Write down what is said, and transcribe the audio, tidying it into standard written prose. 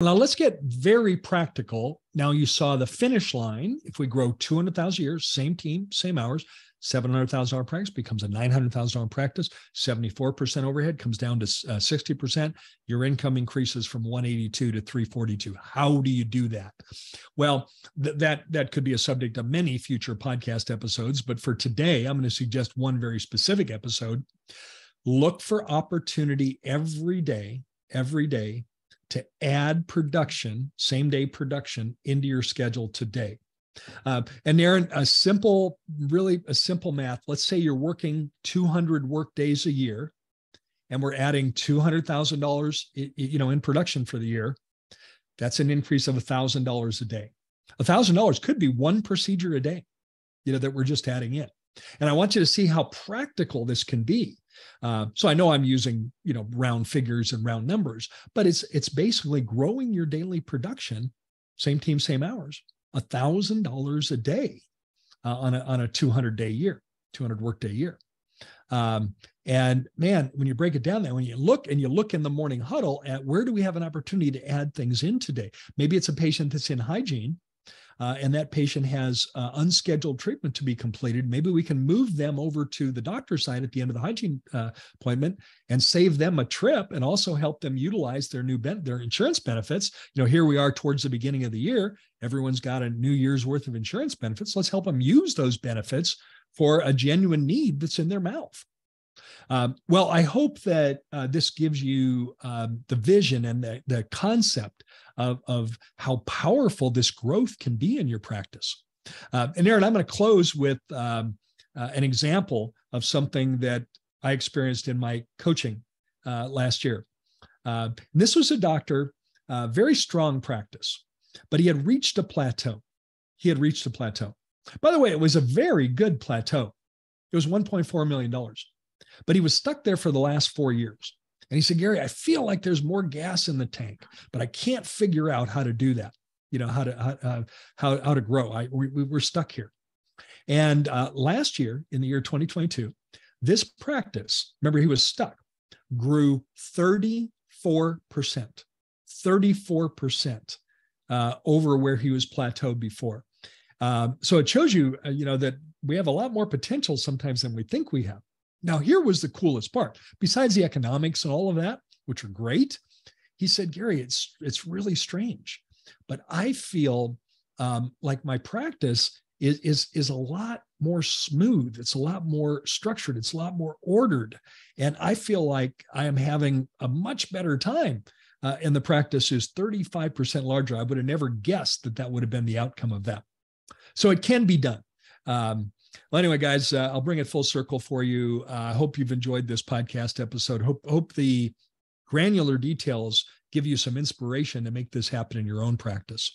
Now let's get very practical. Now you saw the finish line. If we grow 200,000 a year, same team, same hours, $700,000 practice becomes a $900,000 practice, 74% overhead comes down to 60%. Your income increases from 182 to 342. How do you do that? Well, that could be a subject of many future podcast episodes, but for today, I'm going to suggest one very specific episode. Look for opportunity every day to add production, same day production into your schedule today. And Aaron, a simple math. Let's say you're working 200 work days a year, and we're adding $200,000, in production for the year. That's an increase of $1,000 a day. $1,000 could be one procedure a day, that we're just adding in. And I want you to see how practical this can be. So I know I'm using, round figures and round numbers, but it's basically growing your daily production, same team, same hours, $1,000 a day on a 200-day year, 200 workday year. And man, when you break it down, when you look in the morning huddle at where do we have an opportunity to add things in today? Maybe it's a patient that's in hygiene, and that patient has unscheduled treatment to be completed. Maybe we can move them over to the doctor's side at the end of the hygiene appointment and save them a trip, and also help them utilize their their insurance benefits. Here we are towards the beginning of the year. Everyone's got a new year's worth of insurance benefits. Let's help them use those benefits for a genuine need that's in their mouth. Well, I hope that this gives you the vision and the concept of how powerful this growth can be in your practice. And Aaron, I'm going to close with an example of something that I experienced in my coaching last year. This was a doctor, very strong practice, but he had reached a plateau. By the way, it was a very good plateau. It was $1.4 million. But he was stuck there for the last 4 years. And he said, Gary, I feel like there's more gas in the tank, but I can't figure out how to do that. How to grow. We're stuck here. And last year, in the year 2022, this practice, remember he was stuck, grew 34% over where he was plateaued before. So it shows you, that we have a lot more potential sometimes than we think we have. Now, here was the coolest part. Besides the economics and all of that, which are great, he said, Gary, it's really strange, but I feel like my practice is a lot more smooth. It's a lot more structured. It's a lot more ordered. And I feel like I am having a much better time. And the practice is 35% larger. I would have never guessed that would have been the outcome of that. So it can be done. Well, anyway, guys, I'll bring it full circle for you. I hope you've enjoyed this podcast episode. Hope the granular details give you some inspiration to make this happen in your own practice.